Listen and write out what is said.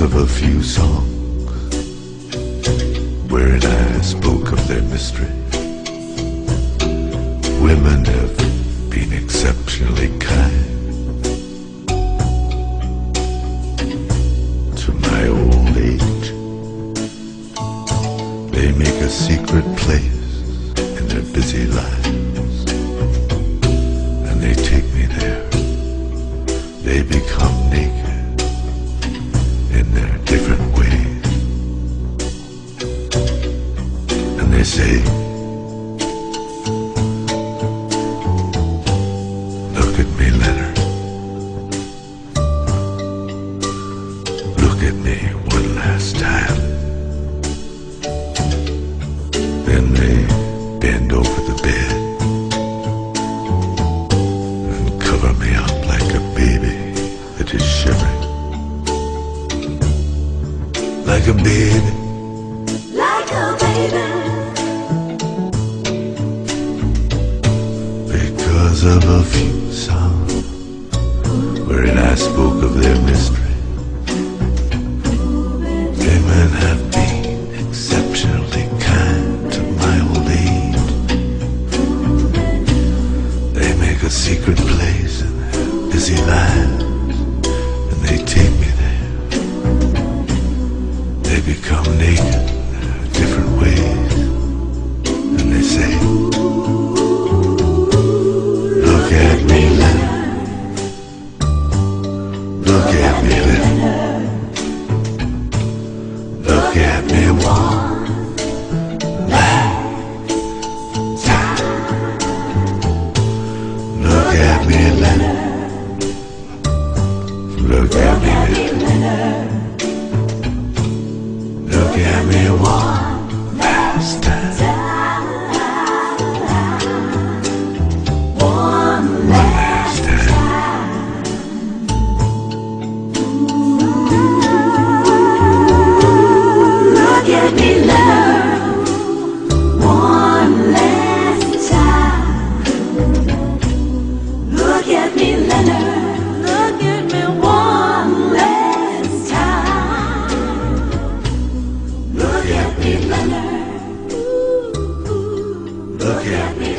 words of a few songs wherein I spoke of their mystery. Women have been exceptionally kind to my old age. They make a secret place in their busy lives, and they take me there. They become naked in their different ways, and they say, "Look at me, Leonard. Look at me one last time." Then they bend over the bed and cover me up like a baby that is shivering. Like a baby. Like a baby. Because of a few songs wherein I spoke of their mystery. Women have been exceptionally kind to my old age. They make a secret place in their busy lives, and they take me there. They become naked in different ways, and they say, "Look at me, Leonard. Look at me, Leonard. Look at me one." Look at me, Leonard. Look at me one last time. One last time. Look at me, Leonard. Look at me, Leonard. Look at me.